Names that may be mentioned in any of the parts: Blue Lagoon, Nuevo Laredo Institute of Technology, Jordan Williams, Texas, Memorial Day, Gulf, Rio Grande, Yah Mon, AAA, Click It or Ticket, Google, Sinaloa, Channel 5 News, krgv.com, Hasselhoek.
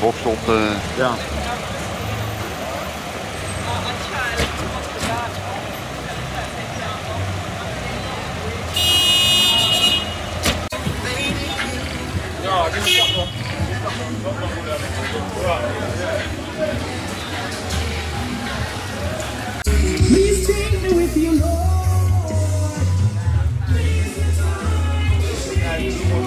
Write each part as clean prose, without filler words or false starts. Bocht op de... Ja. Please take me with you, Lord. Please take me with you.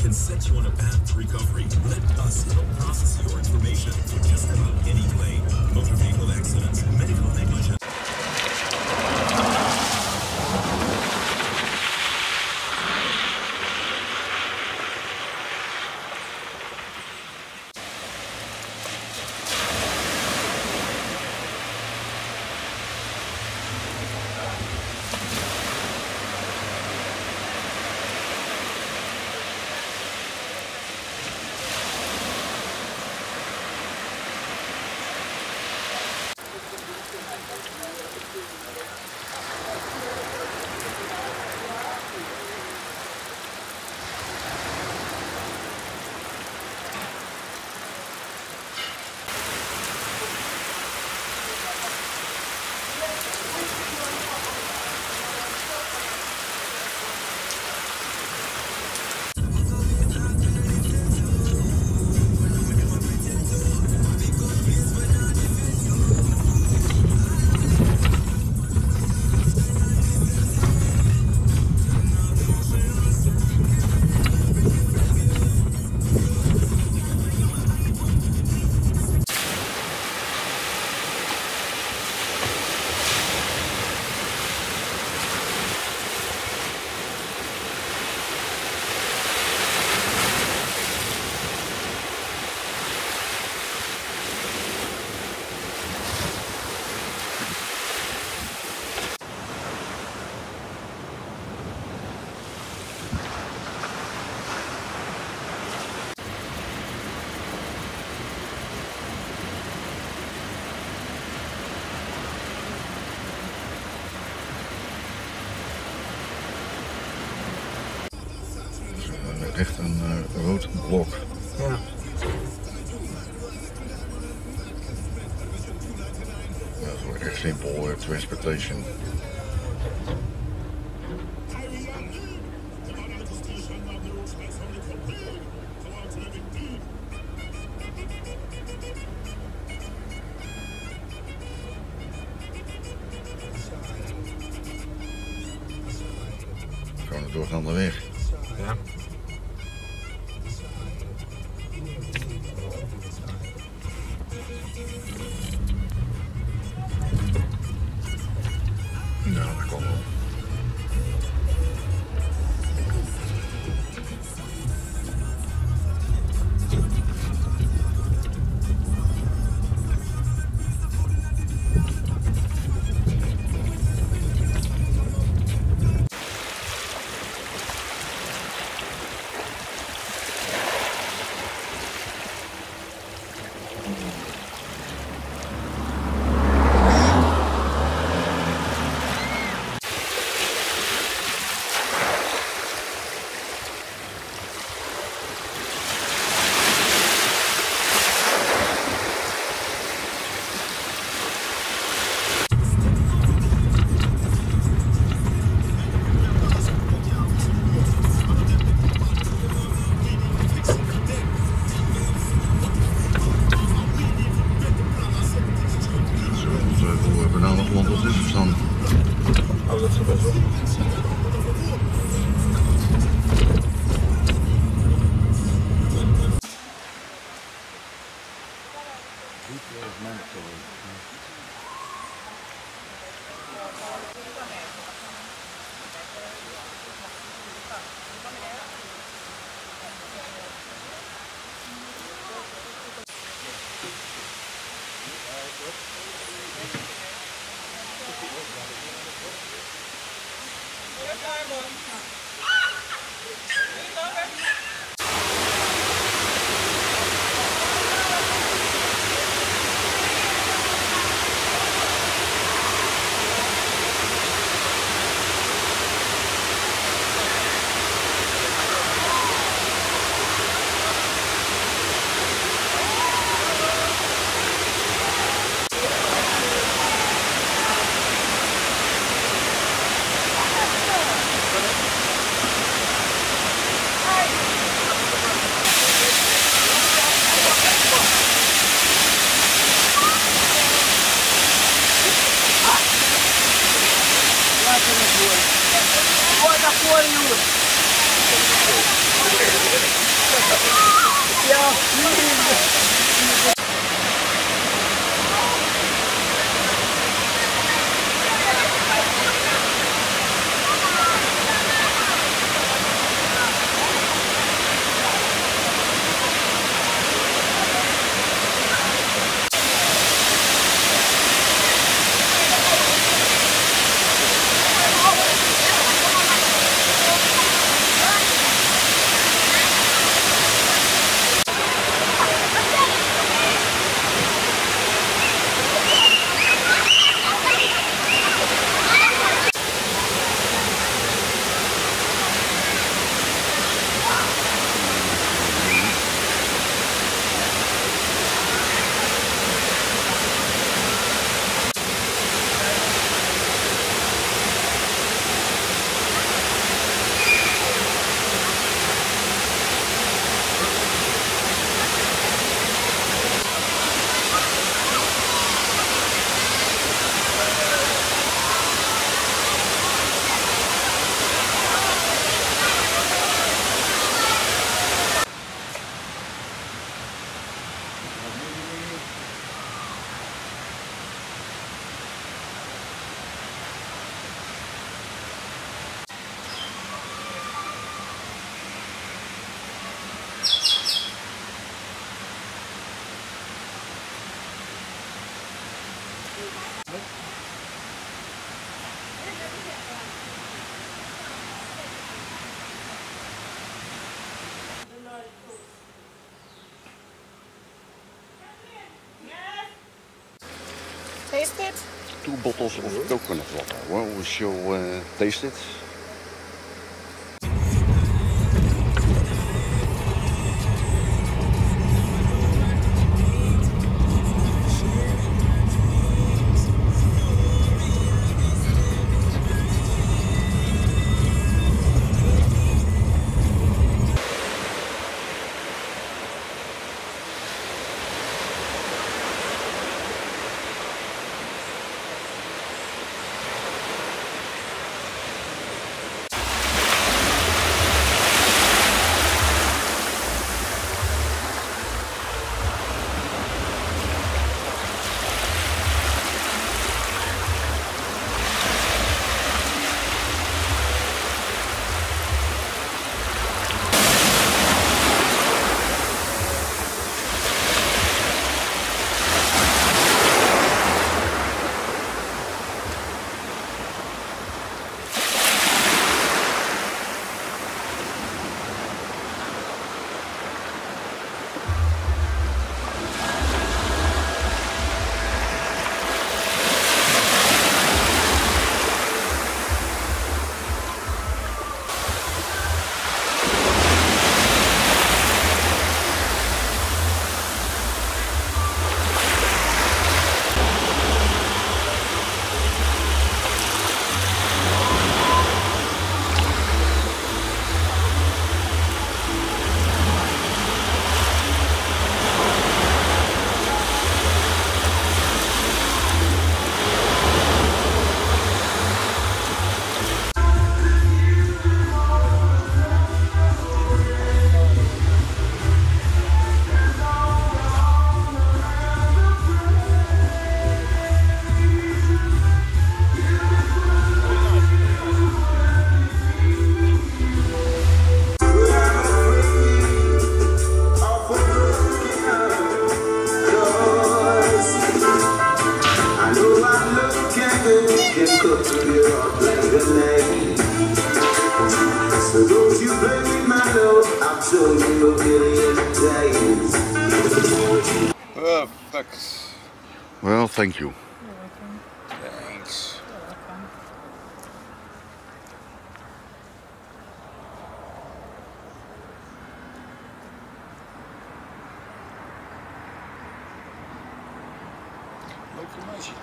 Can set you on a path to recovery. Let us help process your information for just about any claim. Motor vehicle accidents, medical negligence. Echt een rood blok. Ja. Dat wordt echt simpel transportation. doorgaande weg. Ja. Nou, dat kan wel. Taste it? 2 bottles of coconut water. Well, we shall taste it. say. So don't you play with my note, I'll show you a million days. Oh, fuck. Well, thank you. You're welcome. Thanks. You're welcome. Locomotion.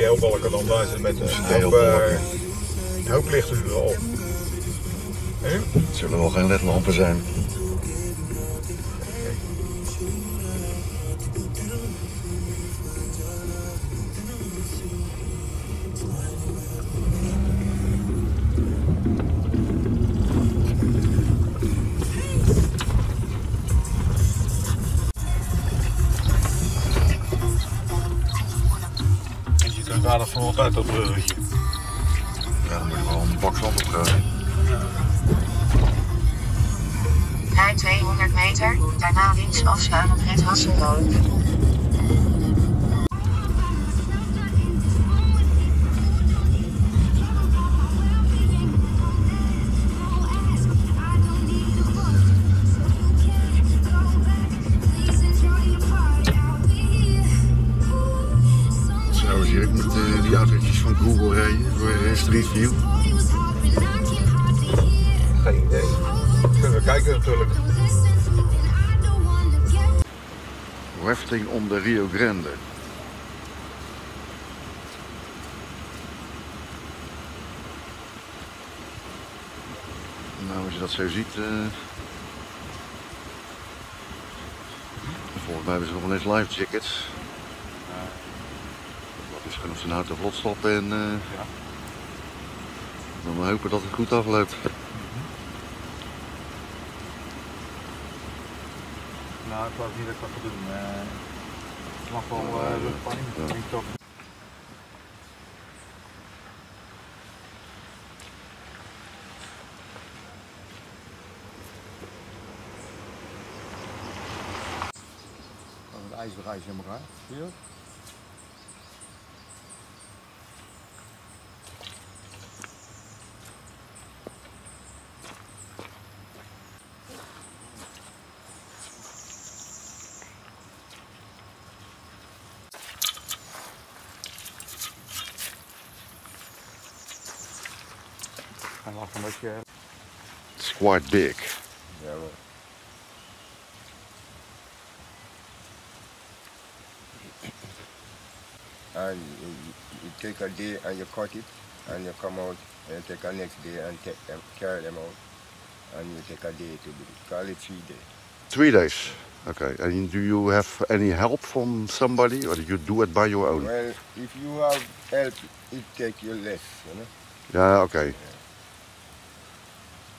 Die heelbalken dan daar zitten met een hoop lichtduren op. Het zullen wel geen ledlampen zijn. Ja, dat valt uit dat bruggetje. Ja, dan moet je wel een bak zand opruimen. Rij 200 meter, daarna links afslaan op het Hasselhoek. Die autootjes van Google rijden voor Street View? Geen idee. Kunnen we kijken natuurlijk. Hefting om de Rio Grande. Nou, als je dat zo ziet... Volgens mij hebben ze nog wel eens life jackets. Kunnen ze nou te vlot stappen en ja. Dan hopen dat het goed afloopt. Nou, ik geloof niet dat ik wat ga doen. Het mag wel luchtpanning, dat vind ik toch. Het ijsbereis in elkaar. Zie je dat? It's quite big. Yeah, right. And you take a day and you cut it, and you come out and you take a next day and take them, carry them out, and you take a day to do it. Call it 3 days. 3 days. Okay. And do you have any help from somebody, or do you do it by your own? Well, if you have help, it takes you less, you know. Yeah. Okay. Yeah.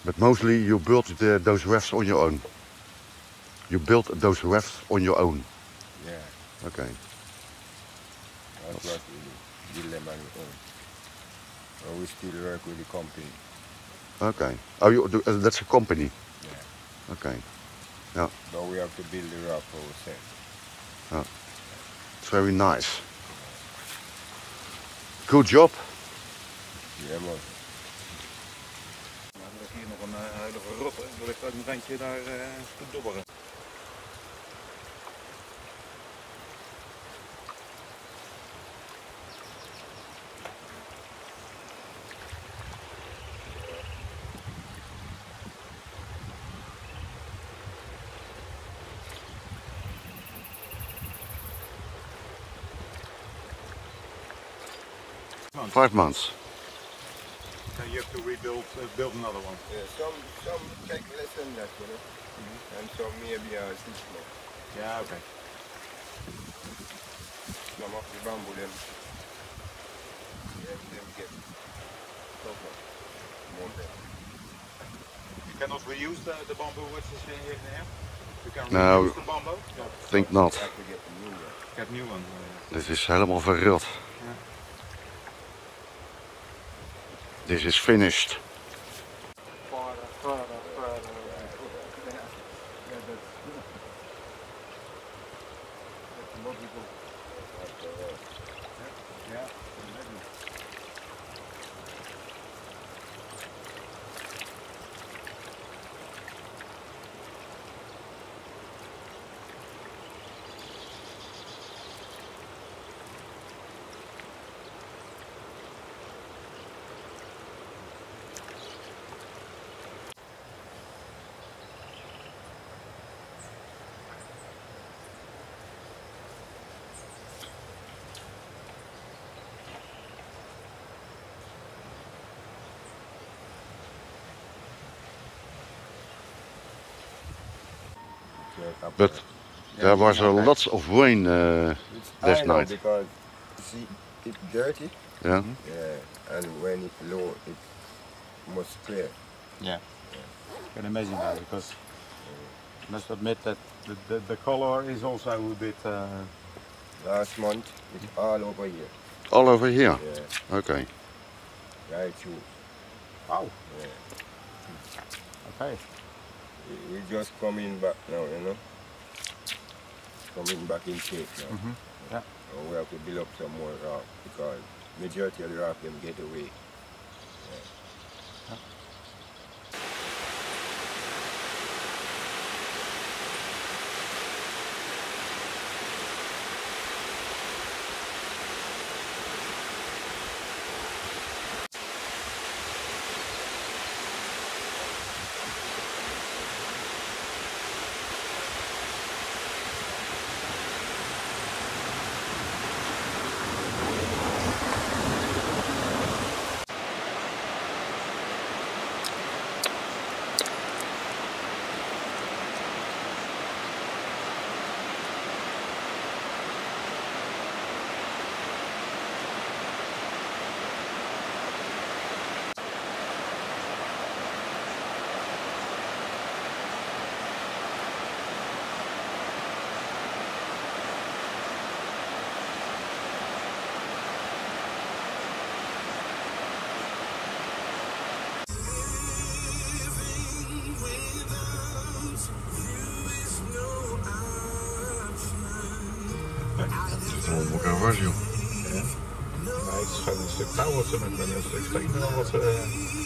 But mostly you build those rafts on your own. You build those rafts on your own. Yeah. Okay. That's what we do. Build them on your own. Or we still work with the company. Okay. Oh, you do, that's a company. Yeah. Okay. Yeah. But we have to build the raft ourselves. Yeah. It's very nice. Good job. Yeah, man. Er ligt ook een randje daar te dobberen. 5 months. So you have to rebuild, build another one? Yeah, some take less than that, you know, and some maybe a 6 month. Yeah, okay. Some of the bamboo, them get more than. You cannot reuse the bamboo which is here and there? You can reuse the bamboo? No, I think not. You have to get a new one. Get a new one. Dit is helemaal verrot. Yeah. This is finished. But there was a lots of rain last night. Because see, it's dirty. Yeah. Yeah. And when it's low, it must clear. Yeah. I can imagine that, because I must admit that the color is also a bit. Last month, it's all over here. All over here. Yeah. Okay. Right too. Wow. Yeah. Okay. We're just coming back now, you know. Coming back in shape now. Yeah. So we have to build up some more rock, because majority of the rock them get away. Yeah.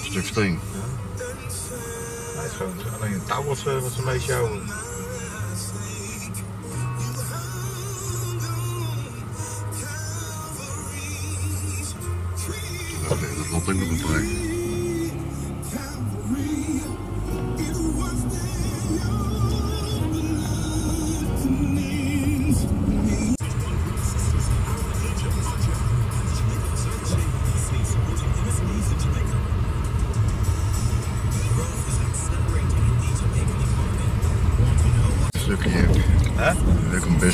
Een stuk steen. Ja. Nee, het is gewoon alleen een touw wat ze mee sjouwen. Dat is het land in de bedrijf.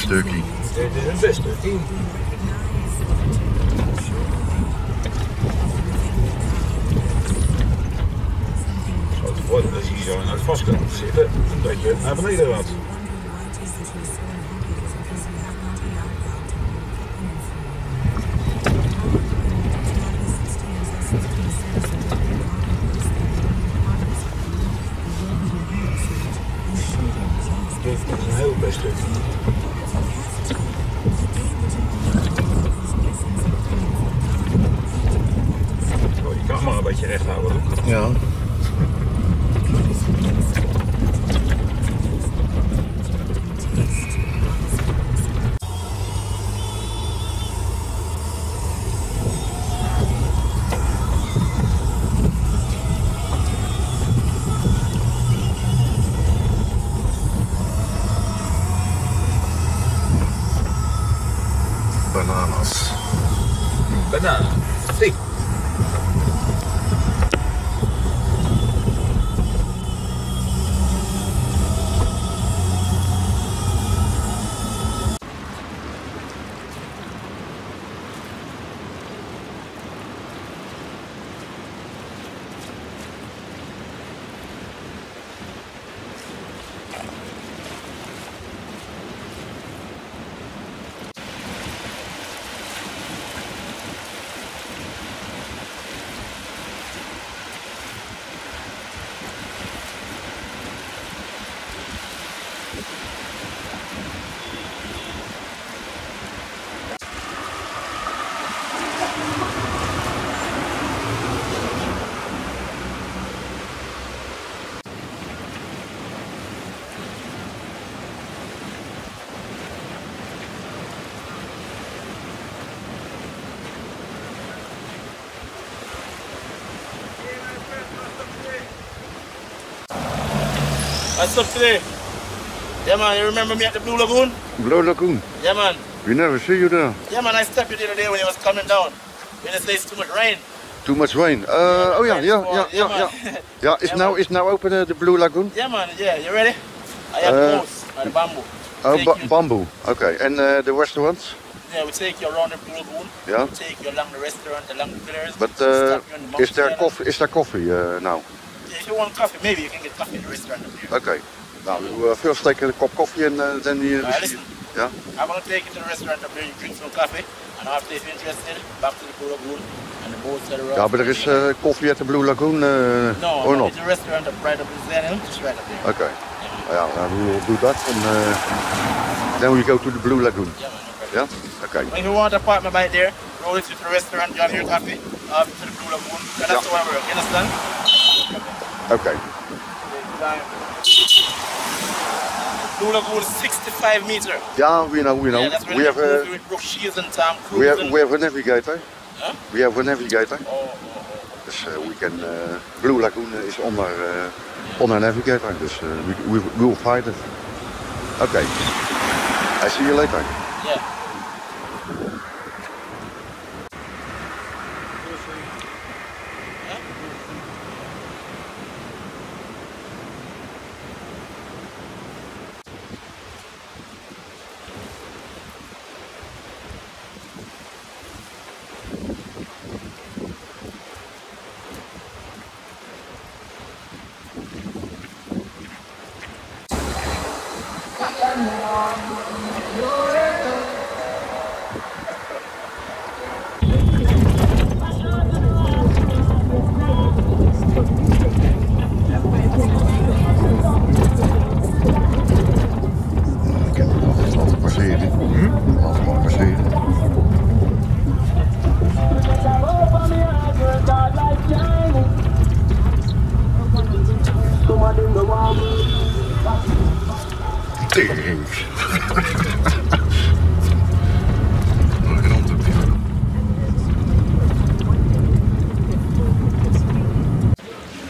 Stukje. Dit is een bestukje. Zou het worden dat je hier zo aan het vast kan zitten, dat je naar beneden gaat. Dit is een heel bestukje. Recht houden. Ja. Bananas. banana, steak. What's up today? Yeah man, you remember me at the Blue Lagoon? Blue Lagoon? Yeah man. We never see you there. Yeah man, I stepped you there today when you was coming down. When it says too much rain. Too much rain? Oh yeah, yeah, yeah, yeah, yeah. Yeah, it's now open the Blue Lagoon? Yeah man, yeah, you ready? I have boats and bamboo. Oh, bamboo, okay. And the restaurants? Yeah, we take you around the Blue Lagoon. Yeah. We take you along the restaurant, along the pillars. But is there coffee now? If you want coffee, maybe you can get coffee in the restaurant up here. Okay. Now you first take a cup of coffee and then you... listen, yeah? I'm going to take you to the restaurant up here, you drink some coffee. And after if you're interested, back to the Blue Lagoon and the boats are around. Yeah, but there is coffee at the Blue Lagoon or not? No, it's a restaurant right up there. It's right up there. Okay. Yeah, we'll do that and then we go to the Blue Lagoon. Yeah, man, yeah? Okay. If you want an apartment right there, roll it to the restaurant, you have your coffee, to the Blue Lagoon. And that's the one where you understand? Okay. Blue Lagoon 65 meter. Yeah, we know, we know. Yeah, we have a... We have a navigator. Huh? We have a navigator. Oh, oh. Dus we can... Blue Lagoon is on our navigator. Dus we'll find it. Okay. I see you later. Yeah.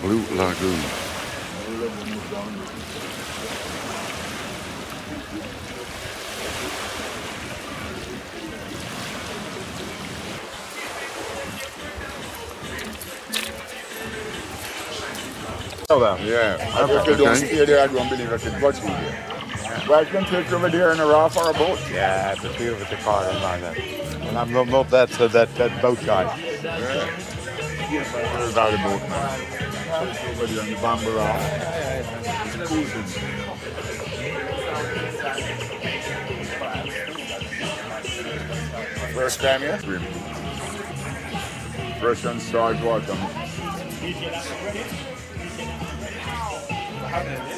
Blue Lagoon. Yeah, okay. Don't stay there, I don't believe I can watch you here. Well, I can take you over there in a raft or a boat. Yeah, but we over the car and like that. And I'm not that boat guy. Yeah. About a boat man. Over there on the bamboo raft. It's cruising. First time here? Fresh and salt water. Okay.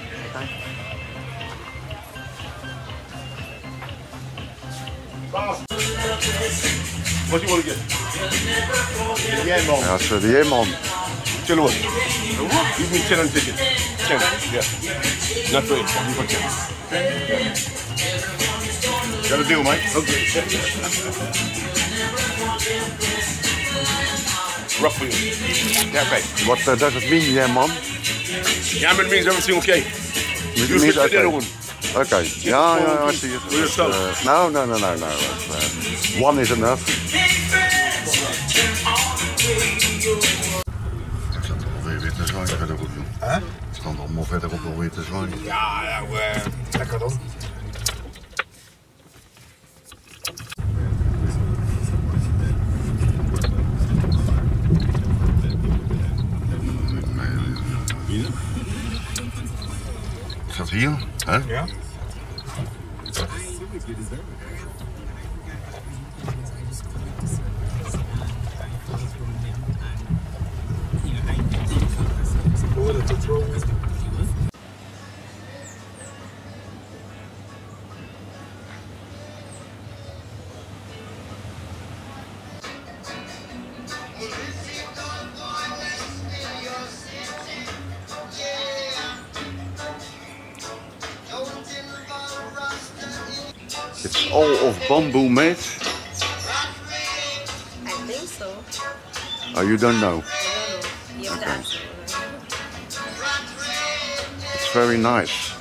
What do you want to get? The Yah Mon. That's for the Yah Mon. Tell what? You can tell on ticket. 10, yeah. Not for 8, you for 10. Yeah. Got a deal, mate. Okay. Roughly. Yeah, mate. What does it mean, Yah Mon? Yeah, but it means everything okay. You mean okay. Okay. Yeah, yeah, I see it. No. One is enough. Ik zat al weer te zwaaien verderop. Hè? Ik stond allemaal verderop alweer te zwaaien. Ja, ja, lekker dan. Gaat hier, hè? Ja. It's all of bamboo made? I think so. Oh, you don't know? No, you okay. It's very nice.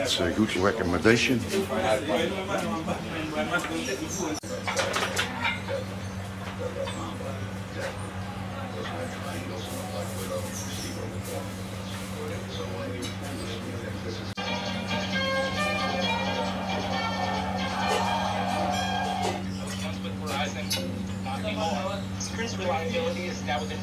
It's a good recommendation. Reliability is now within.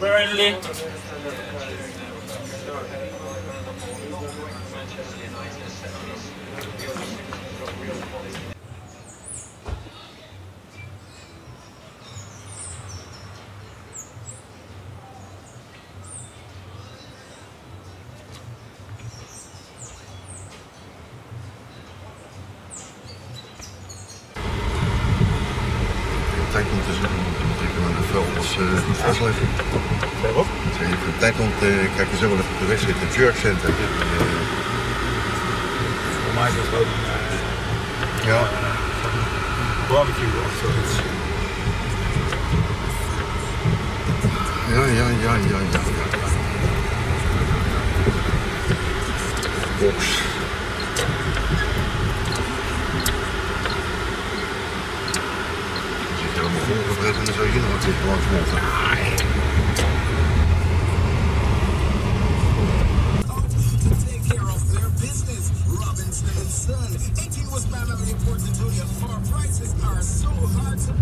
Burnley. Tijd om te zoeken, want ik ben een veld als versleving. Wat? Even tijd om te kijken, zo wel even de weg zitten, het Jerk Center. Voor mij is dat ook. Ja. Barbecue of zoiets. Ja. Box. En zo hier nog wat zitten langs motten.